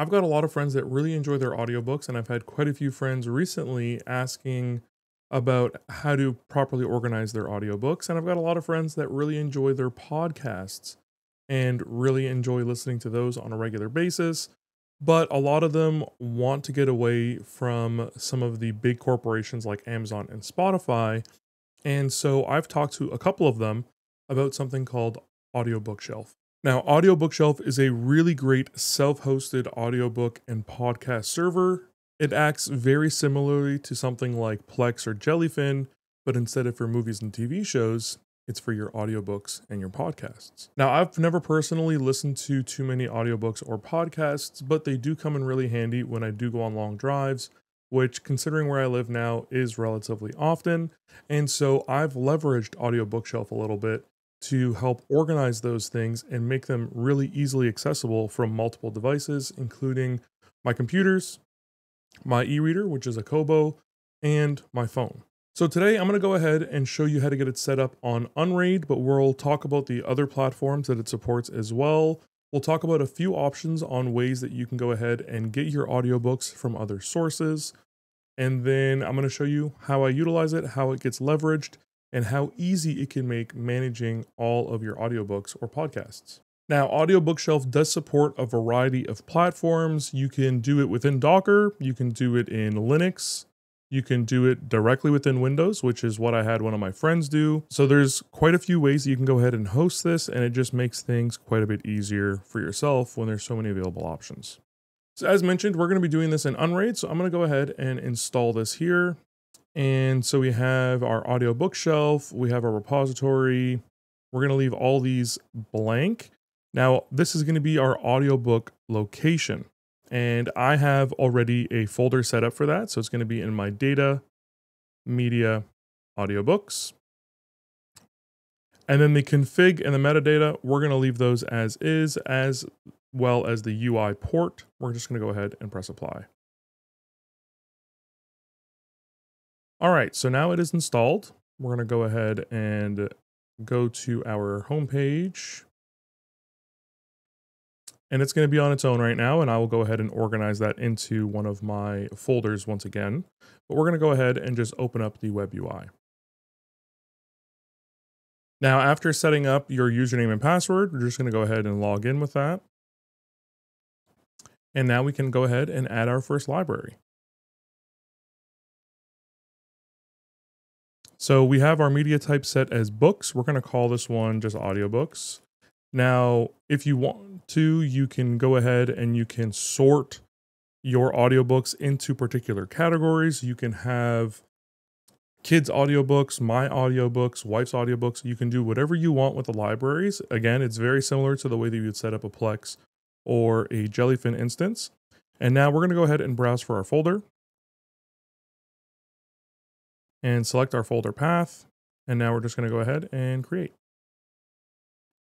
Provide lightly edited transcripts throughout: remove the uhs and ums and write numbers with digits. I've got a lot of friends that really enjoy their audiobooks, and I've had quite a few friends recently asking about how to properly organize their audiobooks. And I've got a lot of friends that really enjoy their podcasts and really enjoy listening to those on a regular basis. But a lot of them want to get away from some of the big corporations like Amazon and Spotify. And so I've talked to a couple of them about something called Audiobookshelf. Now, Audiobookshelf is a really great self-hosted audiobook and podcast server. It acts very similarly to something like Plex or Jellyfin, but instead of for movies and TV shows, it's for your audiobooks and your podcasts. Now, I've never personally listened to too many audiobooks or podcasts, but they do come in really handy when I do go on long drives, which, considering where I live now, is relatively often. And so I've leveraged Audiobookshelf a little bit to help organize those things and make them really easily accessible from multiple devices, including my computers, my e-reader, which is a Kobo, and my phone. So today I'm going to go ahead and show you how to get it set up on Unraid, but we'll talk about the other platforms that it supports as well. We'll talk about a few options on ways that you can go ahead and get your audiobooks from other sources. And then I'm going to show you how I utilize it, how it gets leveraged, and how easy it can make managing all of your audiobooks or podcasts. Now, Audiobookshelf does support a variety of platforms. You can do it within Docker, you can do it in Linux, you can do it directly within Windows, which is what I had one of my friends do. So there's quite a few ways that you can go ahead and host this, and it just makes things quite a bit easier for yourself when there's so many available options. So as mentioned, we're gonna be doing this in Unraid, so I'm gonna go ahead and install this here. And so we have our Audiobookshelf, we have our repository. We're gonna leave all these blank. Now, this is going to be our audiobook location, and I have already a folder set up for that. So it's going to be in my data, media, audiobooks. And then the config and the metadata, we're going to leave those as is, as well as the UI port. We're just going to go ahead and press apply. All right, so now it is installed. We're going to go ahead and go to our homepage. And it's going to be on its own right now, and I will go ahead and organize that into one of my folders once again. But we're going to go ahead and just open up the web UI. Now, after setting up your username and password, we're just going to go ahead and log in with that. And now we can go ahead and add our first library. So we have our media type set as books. We're going to call this one just audiobooks. Now, if you want to, you can go ahead and you can sort your audiobooks into particular categories. You can have kids' audiobooks, my audiobooks, wife's audiobooks. You can do whatever you want with the libraries. Again, it's very similar to the way that you would set up a Plex or a Jellyfin instance. And now we're going to go ahead and browse for our folder and select our folder path. And now we're just going to go ahead and create.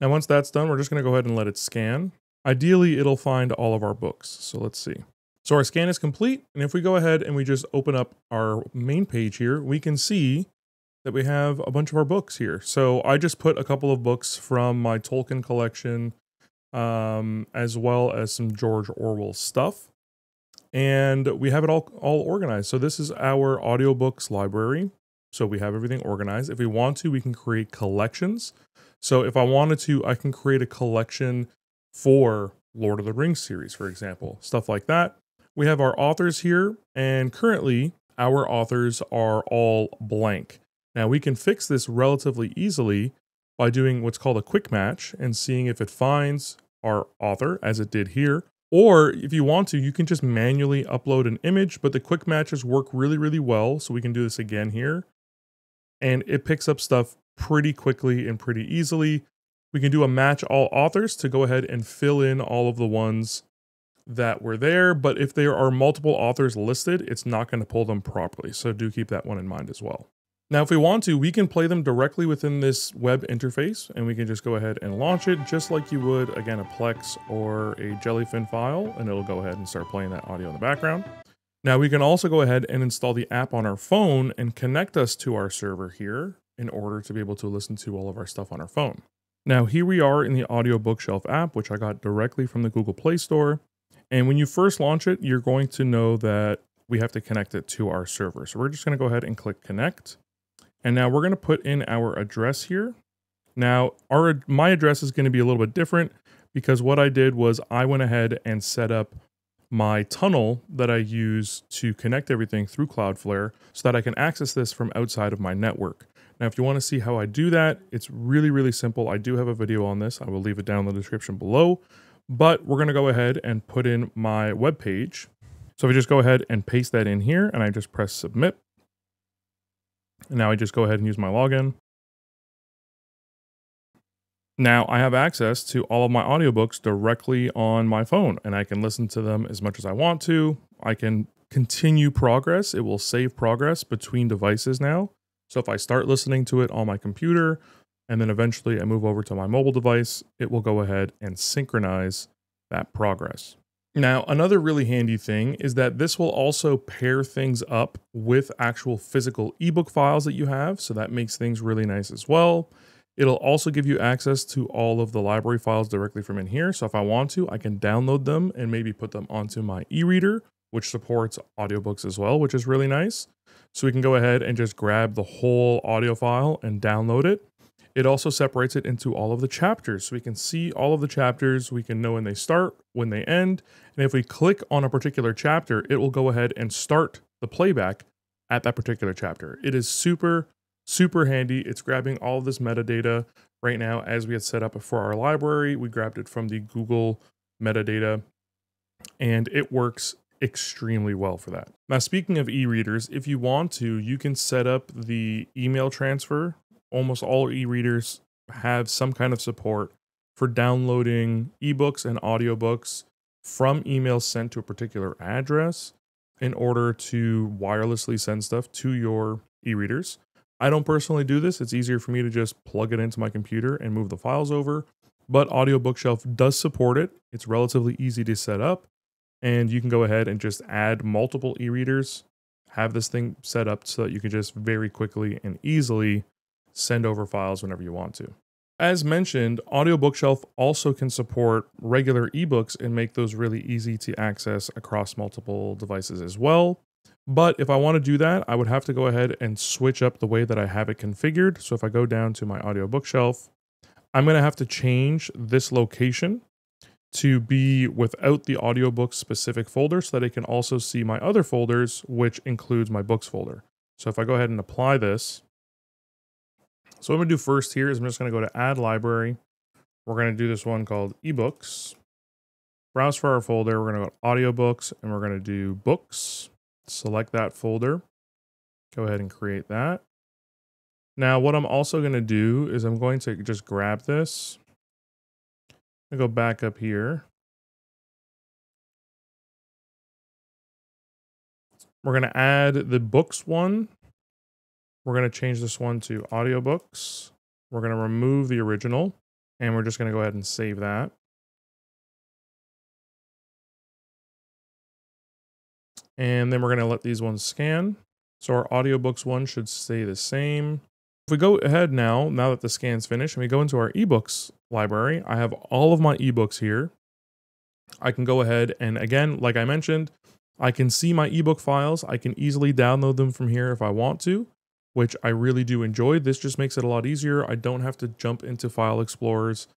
Now, once that's done, we're just going to go ahead and let it scan. Ideally, it'll find all of our books. So let's see. So our scan is complete. And if we go ahead and we just open up our main page here, we can see that we have a bunch of our books here. So I just put a couple of books from my Tolkien collection, as well as some George Orwell stuff. And we have it all organized. So this is our audiobooks library. So we have everything organized. If we want to, we can create collections. So if I wanted to, I can create a collection for Lord of the Rings series, for example, stuff like that. We have our authors here, and currently our authors are all blank. Now we can fix this relatively easily by doing what's called a quick match and seeing if it finds our author as it did here. Or if you want to, you can just manually upload an image, but the quick matches work really, really well. So we can do this again here, and it picks up stuff pretty quickly and pretty easily. We can do a match all authors to go ahead and fill in all of the ones that were there. But if there are multiple authors listed, it's not going to pull them properly. So do keep that one in mind as well. Now, if we want to, we can play them directly within this web interface, and we can just go ahead and launch it just like you would, again, a Plex or a Jellyfin file, and it'll go ahead and start playing that audio in the background. Now we can also go ahead and install the app on our phone and connect us to our server here in order to be able to listen to all of our stuff on our phone. Now here we are in the Audiobookshelf app, which I got directly from the Google Play Store. And when you first launch it, you're going to know that we have to connect it to our server. So we're just going to go ahead and click connect. And now we're going to put in our address here. Now my address is going to be a little bit different because what I did was I went ahead and set up my tunnel that I use to connect everything through Cloudflare so that I can access this from outside of my network. Now, if you want to see how I do that, it's really, really simple. I do have a video on this. I will leave it down in the description below, but we're going to go ahead and put in my web page. So if I just go ahead and paste that in here and I just press submit. And now I just go ahead and use my login. Now I have access to all of my audiobooks directly on my phone and I can listen to them as much as I want to. I can continue progress. It will save progress between devices now. So if I start listening to it on my computer and then eventually I move over to my mobile device, it will go ahead and synchronize that progress. Now, another really handy thing is that this will also pair things up with actual physical ebook files that you have. So that makes things really nice as well. It'll also give you access to all of the library files directly from in here. So if I want to, I can download them and maybe put them onto my e-reader, which supports audiobooks as well, which is really nice. So we can go ahead and just grab the whole audio file and download it. It also separates it into all of the chapters. So we can see all of the chapters. We can know when they start, when they end. And if we click on a particular chapter, it will go ahead and start the playback at that particular chapter. It is super handy. It's grabbing all of this metadata right now. As we had set up for our library, we grabbed it from the Google metadata and it works extremely well for that. Now, speaking of e-readers, if you want to, you can set up the email transfer. Almost all e-readers have some kind of support for downloading ebooks and audiobooks from emails sent to a particular address in order to wirelessly send stuff to your e-readers. I don't personally do this. It's easier for me to just plug it into my computer and move the files over, but Audiobookshelf does support it. It's relatively easy to set up and you can go ahead and just add multiple e-readers, have this thing set up so that you can just very quickly and easily send over files whenever you want to. As mentioned, Audiobookshelf also can support regular ebooks and make those really easy to access across multiple devices as well. But if I want to do that, I would have to go ahead and switch up the way that I have it configured. So if I go down to my Audiobookshelf, I'm going to have to change this location to be without the audiobook specific folder so that I can also see my other folders, which includes my books folder. So if I go ahead and apply this, so what I'm going to do first here is I'm just going to go to add library. We're going to do this one called ebooks. Browse for our folder. We're going to go to audiobooks and we're going to do books. Select that folder, go ahead and create that. Now, what I'm also going to do is I'm going to just grab this and go back up here. We're going to add the books one. We're going to change this one to audiobooks. We're going to remove the original and we're just going to go ahead and save that. And then we're going to let these ones scan. So our audiobooks one should stay the same. If we go ahead now that the scan's finished, and we go into our ebooks library, I have all of my ebooks here. I can go ahead and again, like I mentioned, I can see my ebook files. I can easily download them from here if I want to, which I really do enjoy. This just makes it a lot easier. I don't have to jump into file explorers,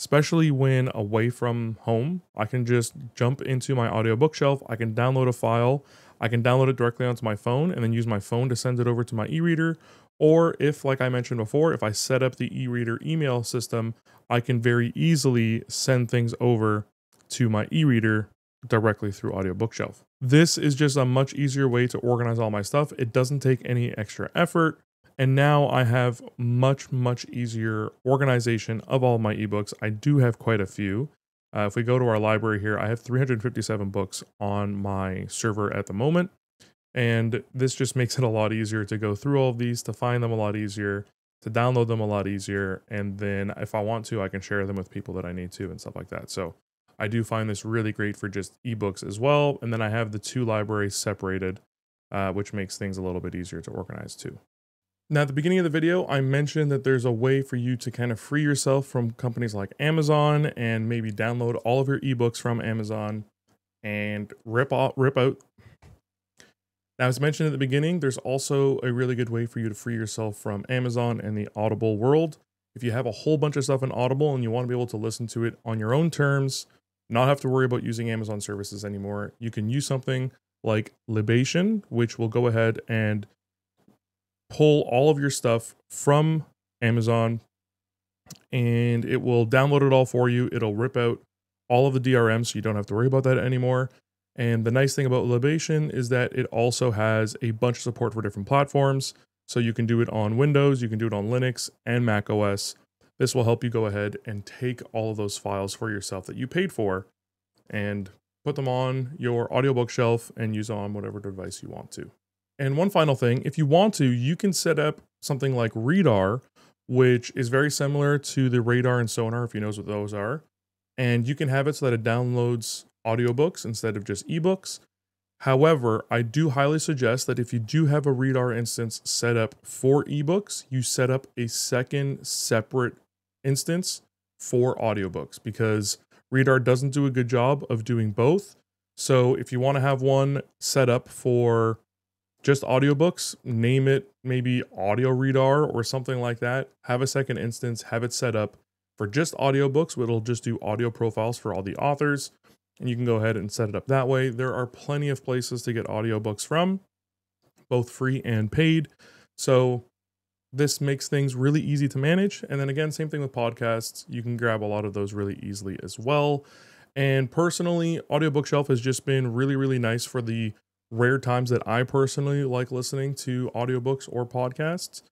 especially when away from home. I can just jump into my Audiobookshelf. I can download a file. I can download it directly onto my phone and then use my phone to send it over to my e-reader. Or if, like I mentioned before, if I set up the e-reader email system, I can very easily send things over to my e-reader directly through Audiobookshelf. This is just a much easier way to organize all my stuff. It doesn't take any extra effort. And now I have much easier organization of all my ebooks. I do have quite a few. If we go to our library here, I have 357 books on my server at the moment. And this just makes it a lot easier to go through all of these, to find them a lot easier, to download them a lot easier. And then if I want to, I can share them with people that I need to and stuff like that. So I do find this really great for just ebooks as well. And then I have the two libraries separated, which makes things a little bit easier to organize too. Now, at the beginning of the video, I mentioned that there's a way for you to kind of free yourself from companies like Amazon and maybe download all of your ebooks from Amazon and rip out. Now, as mentioned at the beginning, there's also a really good way for you to free yourself from Amazon and the Audible world. If you have a whole bunch of stuff in Audible and you want to be able to listen to it on your own terms, not have to worry about using Amazon services anymore, you can use something like Libation, which will go ahead and pull all of your stuff from Amazon, and it will download it all for you. It'll rip out all of the DRM, so you don't have to worry about that anymore. And the nice thing about Libation is that it also has a bunch of support for different platforms. So you can do it on Windows, you can do it on Linux and Mac OS. This will help you go ahead and take all of those files for yourself that you paid for and put them on your audiobook shelf and use on whatever device you want to. And one final thing, if you want to, you can set up something like Readarr, which is very similar to the Radar and Sonar, if you know what those are. And you can have it so that it downloads audiobooks instead of just ebooks. However, I do highly suggest that if you do have a Readarr instance set up for ebooks, you set up a second separate instance for audiobooks, because Readarr doesn't do a good job of doing both. So if you want to have one set up for just audiobooks, name it maybe Audio Readarr or something like that. Have a second instance, have it set up for just audiobooks, where it'll just do audio profiles for all the authors. And you can go ahead and set it up that way. There are plenty of places to get audiobooks from, both free and paid. So this makes things really easy to manage. And then again, same thing with podcasts. You can grab a lot of those really easily as well. And personally, Audiobookshelf has just been really, really nice for the rare times that I personally like listening to audiobooks or podcasts.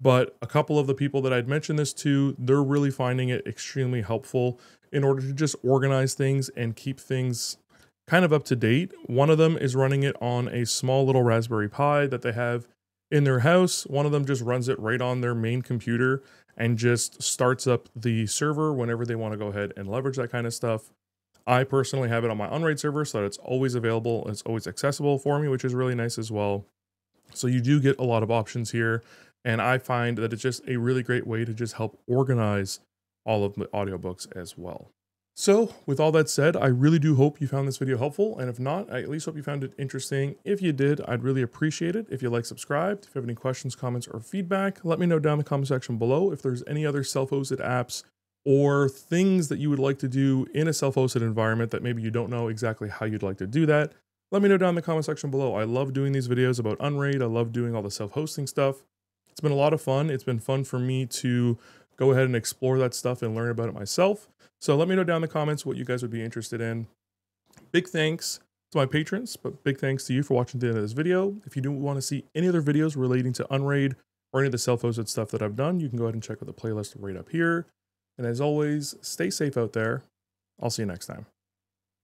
But a couple of the people that I'd mentioned this to, they're really finding it extremely helpful in order to just organize things and keep things kind of up to date. One of them is running it on a small little Raspberry Pi that they have in their house. One of them just runs it right on their main computer and just starts up the server whenever they want to go ahead and leverage that kind of stuff. I personally have it on my Unraid server so that it's always available. It's always accessible for me, which is really nice as well. So you do get a lot of options here. And I find that it's just a really great way to just help organize all of the audiobooks as well. So with all that said, I really do hope you found this video helpful. And if not, I at least hope you found it interesting. If you did, I'd really appreciate it. If you like, subscribed. If you have any questions, comments, or feedback, let me know down in the comment section below if there's any other self-hosted apps or things that you would like to do in a self-hosted environment that maybe you don't know exactly how you'd like to do that. Let me know down in the comment section below. I love doing these videos about Unraid. I love doing all the self-hosting stuff. It's been a lot of fun. It's been fun for me to go ahead and explore that stuff and learn about it myself. So let me know down in the comments what you guys would be interested in. Big thanks to my patrons, but big thanks to you for watching the end of this video. If you do want to see any other videos relating to Unraid or any of the self-hosted stuff that I've done, you can go ahead and check out the playlist right up here. And as always, stay safe out there. I'll see you next time.